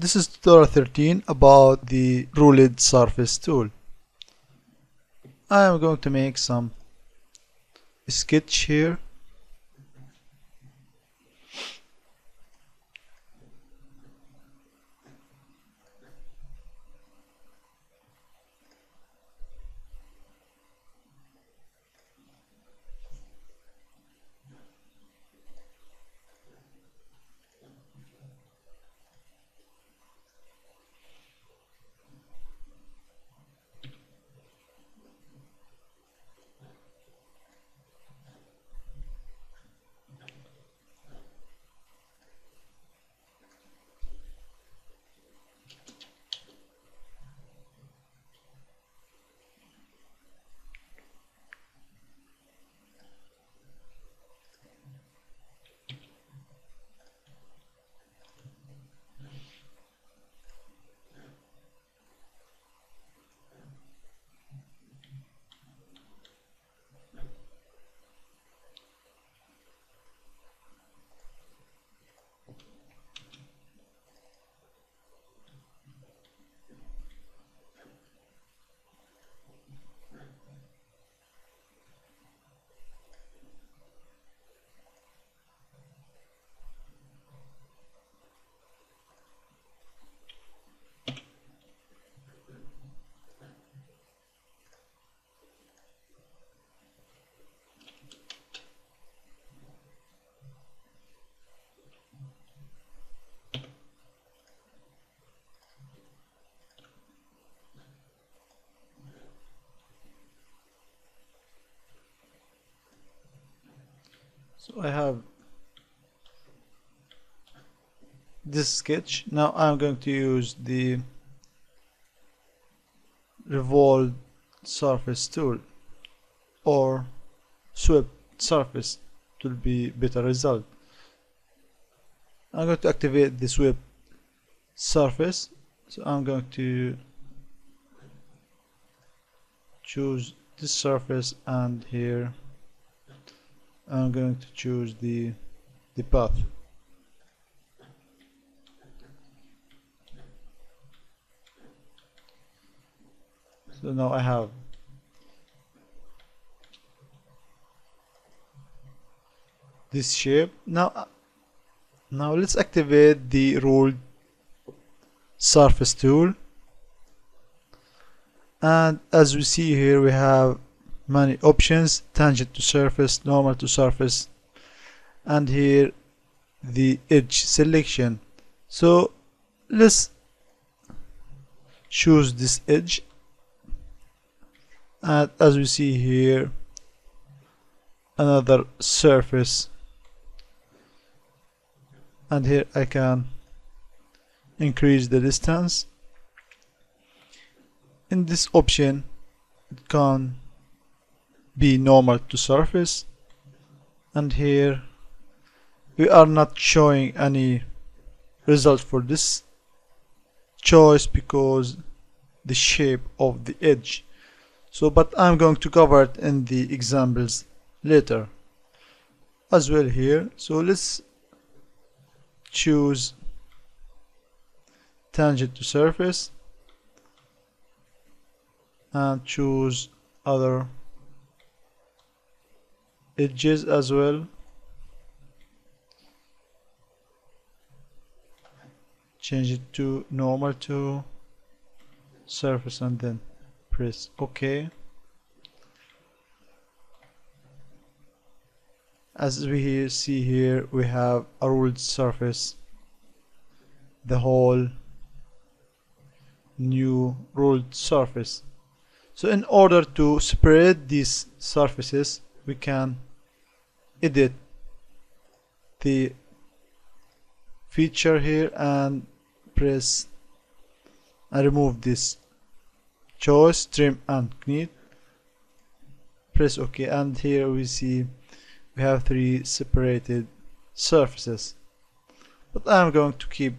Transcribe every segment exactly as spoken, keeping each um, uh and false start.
This is tutorial thirteen about the ruled surface tool. I am going to make some sketch here. So I have this sketch. Now I'm going to use the revolved surface tool or swept surface to be better result. I'm going to activate the swept surface. So I'm going to choose this surface, and here I'm going to choose the the path. So now I have this shape. Now now let's activate the ruled surface tool, and as we see here we have many options: tangent to surface, normal to surface, and here the edge selection. So let's choose this edge, and as we see here another surface, and here I can increase the distance. In this option it can be normal to surface, and here we are not showing any result for this choice because the shape of the edge, so but I'm going to cover it in the examples later as well here. So let's choose tangent to surface and choose other edges as well. Change it to normal to surface and then press OK. As we see here, we have a ruled surface, the whole new ruled surface. So in order to spread these surfaces, we can edit the feature here and press and remove this choice, trim and knit, press OK, and here we see we have three separated surfaces, but I'm going to keep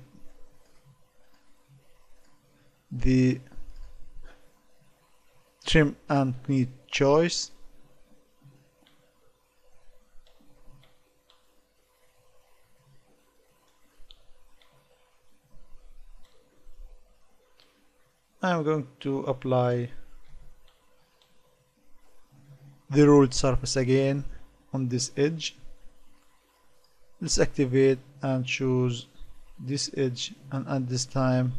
the trim and knit choice. I'm going to apply the ruled surface again on this edge. Let's activate and choose this edge, and at this time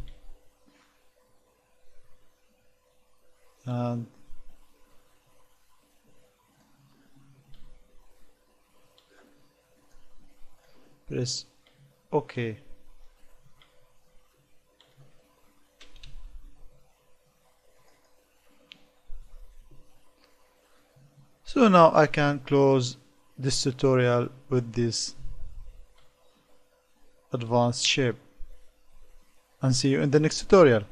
and press OK. So now I can close this tutorial with this advanced shape, and see you in the next tutorial.